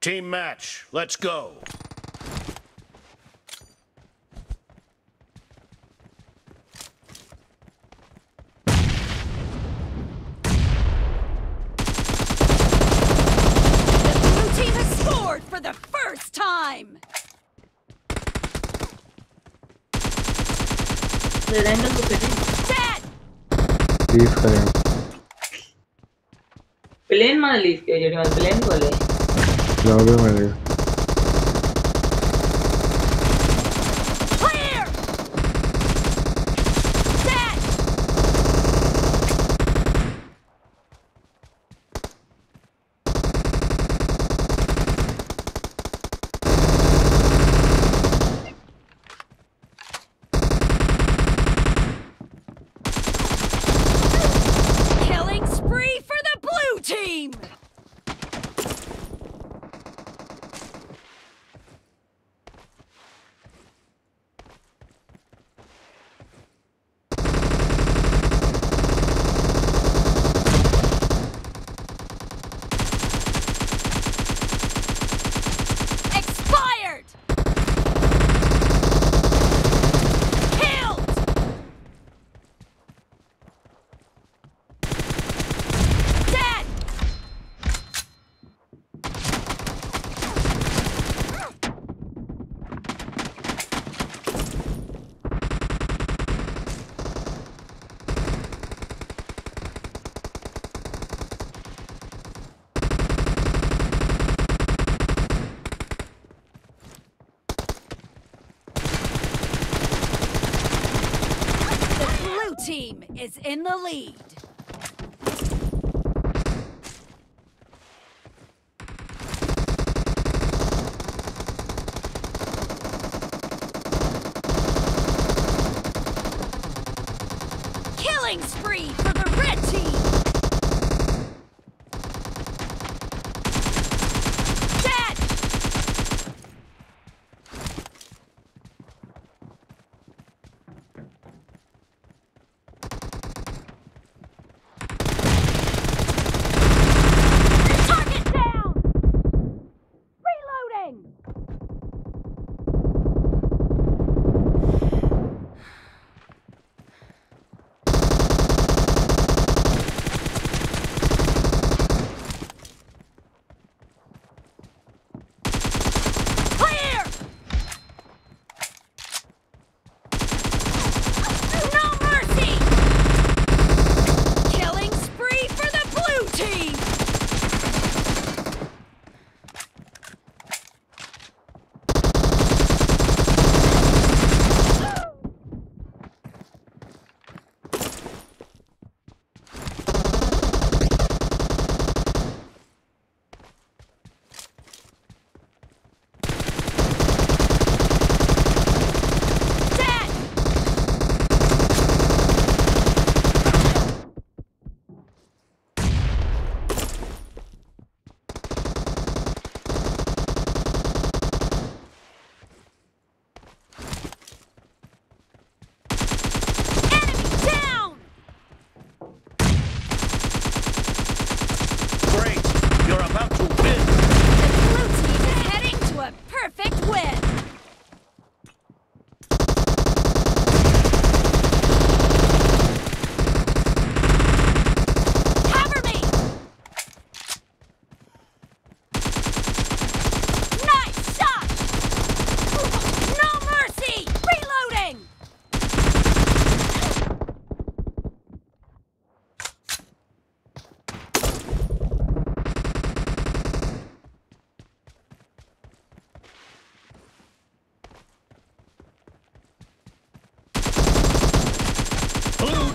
Team match, let's go. For the first time! Dead! Leave for him. Plane man leave kiya jodi man plane bole. Lobby man leave. Clear! Dead! Team is in the lead. Killing spree for the red team.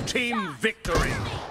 Team victory!